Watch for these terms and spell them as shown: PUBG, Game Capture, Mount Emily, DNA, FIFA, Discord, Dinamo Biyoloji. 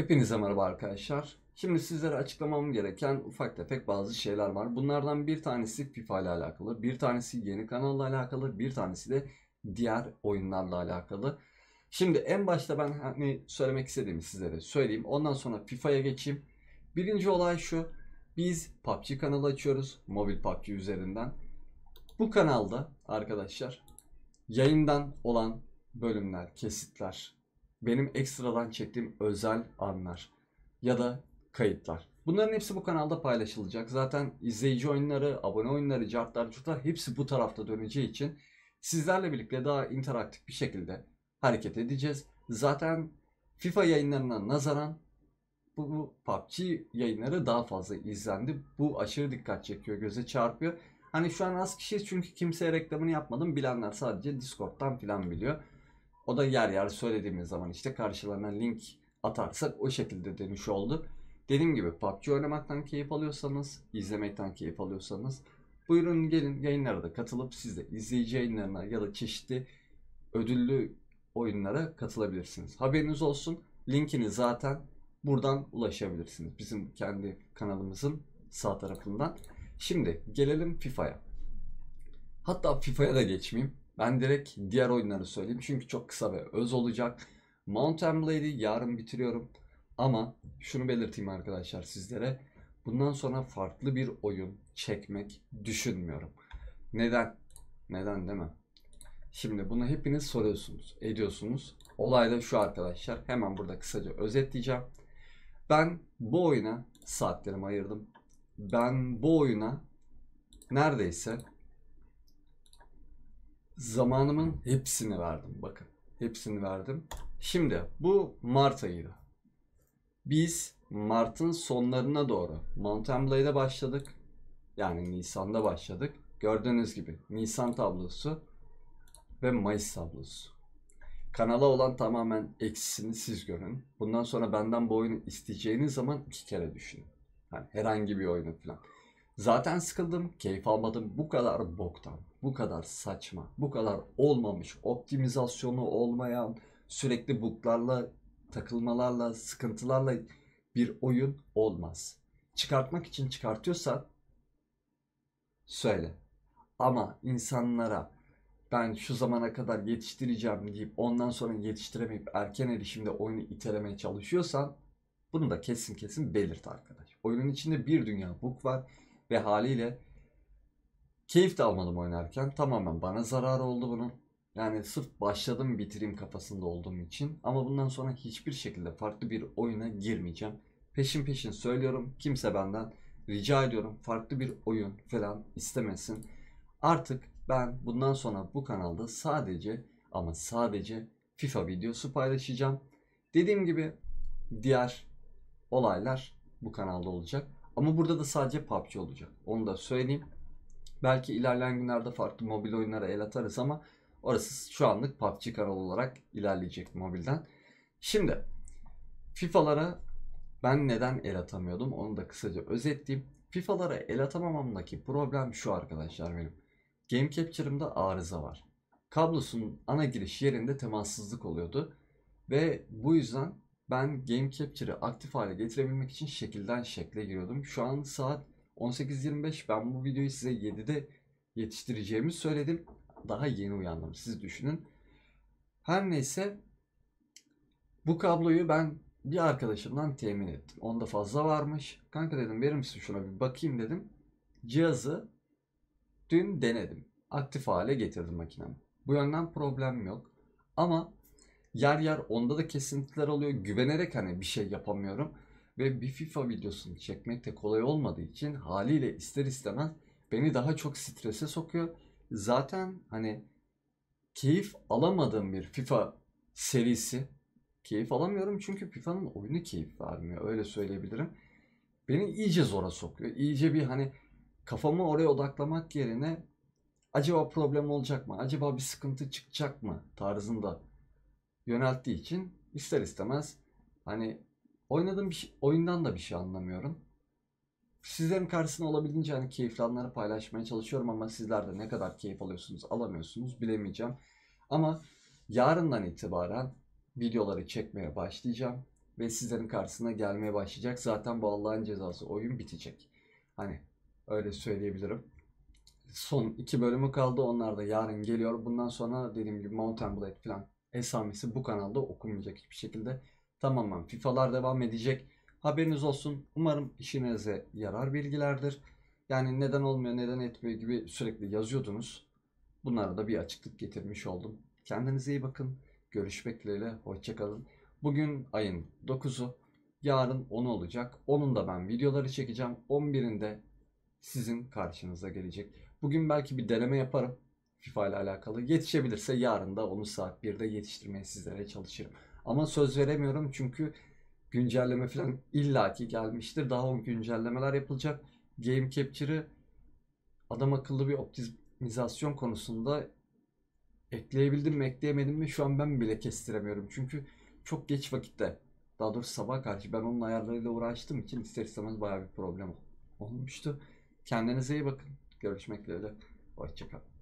Hepinize merhaba arkadaşlar. Şimdi sizlere açıklamam gereken ufak tefek bazı şeyler var. Bunlardan bir tanesi FIFA ile alakalı, bir tanesi yeni kanalla alakalı, bir tanesi de diğer oyunlarla alakalı. Şimdi en başta ben hani söylemek istediğimi sizlere söyleyeyim. Ondan sonra FIFA'ya geçeyim. Birinci olay şu. Biz PUBG kanalı açıyoruz. Mobil PUBG üzerinden. Bu kanalda arkadaşlar yayından olan bölümler, kesitler, benim ekstradan çektiğim özel anlar ya da kayıtlar. Bunların hepsi bu kanalda paylaşılacak. Zaten izleyici oyunları, abone oyunları, cartlar, curtlar hepsi bu tarafta döneceği için sizlerle birlikte daha interaktif bir şekilde hareket edeceğiz. Zaten FIFA yayınlarına nazaran bu PUBG yayınları daha fazla izlendi. Bu aşırı dikkat çekiyor, göze çarpıyor. Hani şu an az kişiyiz çünkü kimseye reklamını yapmadım. Bilenler sadece Discord'dan falan biliyor. O da yer yer söylediğimiz zaman işte karşılarına link atarsak o şekilde dönüş oldu. Dediğim gibi PUBG oynamaktan keyif alıyorsanız, izlemekten keyif alıyorsanız buyurun gelin yayınlara da katılıp siz de izleyici yayınlarına ya da çeşitli ödüllü oyunlara katılabilirsiniz. Haberiniz olsun. Linkini zaten buradan ulaşabilirsiniz. Bizim kendi kanalımızın sağ tarafından. Şimdi gelelim FIFA'ya. Hatta FIFA'ya da geçmeyeyim. Ben direkt diğer oyunları söyleyeyim. Çünkü çok kısa ve öz olacak. Mount Emily'yi yarın bitiriyorum. Ama şunu belirteyim arkadaşlar sizlere. Bundan sonra farklı bir oyun çekmek düşünmüyorum. Neden? Neden demem. Şimdi bunu hepiniz soruyorsunuz, ediyorsunuz. Olay da şu arkadaşlar. Hemen burada kısaca özetleyeceğim. Ben bu oyuna saatlerimi ayırdım. Ben bu oyuna neredeyse zamanımın hepsini verdim. Bakın hepsini verdim. Şimdi bu Mart ayıydı. Biz Mart'ın sonlarına doğru Montemlay'da başladık. Yani Nisan'da başladık. Gördüğünüz gibi Nisan tablosu ve Mayıs tablosu. Kanala olan tamamen eksisini siz görün. Bundan sonra benden bu oyunu isteyeceğiniz zaman iki kere düşünün. Yani herhangi bir oyunu falan. Zaten sıkıldım, keyif almadım. Bu kadar boktan, bu kadar saçma, bu kadar olmamış, optimizasyonu olmayan, sürekli buglarla, takılmalarla, sıkıntılarla bir oyun olmaz. Çıkartmak için çıkartıyorsan söyle. Ama insanlara ben şu zamana kadar yetiştireceğim deyip ondan sonra yetiştiremeyip erken erişimde oyunu itelemeye çalışıyorsan bunu da kesin belirt arkadaş. Oyunun içinde bir dünya bug var ve haliyle keyif de almadım oynarken. Tamamen bana zararı oldu bunun. Yani sırf başladım bitireyim kafasında olduğum için. Ama bundan sonra hiçbir şekilde farklı bir oyuna girmeyeceğim. Peşin söylüyorum. Kimse benden rica ediyorum farklı bir oyun falan istemesin. Artık ben bundan sonra bu kanalda sadece ama sadece FIFA videosu paylaşacağım. Dediğim gibi diğer olaylar bu kanalda olacak. Ama burada da sadece PUBG olacak. Onu da söyleyeyim. Belki ilerleyen günlerde farklı mobil oyunlara el atarız ama orası şu anlık PUBG kanalı olarak ilerleyecek mobilden. Şimdi FIFA'lara ben neden el atamıyordum onu da kısaca özetleyeyim. FIFA'lara el atamamamdaki problem şu arkadaşlar benim. Game Capture'ımda arıza var. Kablosunun ana giriş yerinde temassızlık oluyordu. Ve bu yüzden ben Game Capture'ı aktif hale getirebilmek için şekilden şekle giriyordum. Şu an saat 18:25. Ben bu videoyu size 7'de yetiştireceğimi söyledim. Daha yeni uyandım. Siz düşünün. Her neyse bu kabloyu ben bir arkadaşımdan temin ettim. Onda fazla varmış. Kanka dedim verir misin şuna bir bakayım dedim. Cihazı dün denedim. Aktif hale getirdim makinemi. Bu yönden problem yok. Ama yer yer onda da kesintiler oluyor. Güvenerek hani bir şey yapamıyorum. Ve bir FIFA videosunu çekmek de kolay olmadığı için haliyle ister istemez beni daha çok strese sokuyor. Zaten hani keyif alamadığım bir FIFA serisi. Keyif alamıyorum çünkü FIFA'nın oyunu keyif vermiyor. Öyle söyleyebilirim. Beni iyice zora sokuyor. İyice bir hani kafamı oraya odaklamak yerine acaba problem olacak mı? Acaba bir sıkıntı çıkacak mı? Tarzında yönelttiği için ister istemez hani oynadığım bir şey, oyundan da bir şey anlamıyorum. Sizlerin karşısına olabildiğince hani keyifli anları paylaşmaya çalışıyorum ama sizler de ne kadar keyif alıyorsunuz, alamıyorsunuz bilemeyeceğim. Ama yarından itibaren videoları çekmeye başlayacağım. ve sizlerin karşısına gelmeye başlayacak. Zaten bu Allah'ın cezası, oyun bitecek. Hani öyle söyleyebilirim. Son 2 bölümü kaldı. Onlar da yarın geliyor. Bundan sonra dediğim gibi Montemlay falan esamesi bu kanalda okunmayacak hiçbir şekilde. Tamamen FIFA'lar devam edecek. Haberiniz olsun. Umarım işinize yarar bilgilerdir. Yani neden olmuyor, neden etmiyor gibi sürekli yazıyordunuz. Bunlara da bir açıklık getirmiş oldum. Kendinize iyi bakın. Görüşmek dileğiyle. Hoşçakalın. Bugün ayın 9'u. Yarın 10 olacak. Onun da ben videoları çekeceğim. 11'inde sizin karşınıza gelecek. Bugün belki bir deneme yaparım FIFA ile alakalı. Yetişebilirse yarın da onu saat 1'de yetiştirmeye sizlere çalışırım. Ama söz veremiyorum çünkü güncelleme falan illaki gelmiştir. Daha o güncellemeler yapılacak. Game Capture'ı adam akıllı bir optimizasyon konusunda ekleyebildim mi ekleyemedim mi şu an ben bile kestiremiyorum. Çünkü çok geç vakitte, daha doğrusu sabah karşı ben onun ayarlarıyla uğraştığım için ister istemez bayağı bir problem olmuştu. Kendinize iyi bakın. Görüşmek üzere. Hoşçakalın.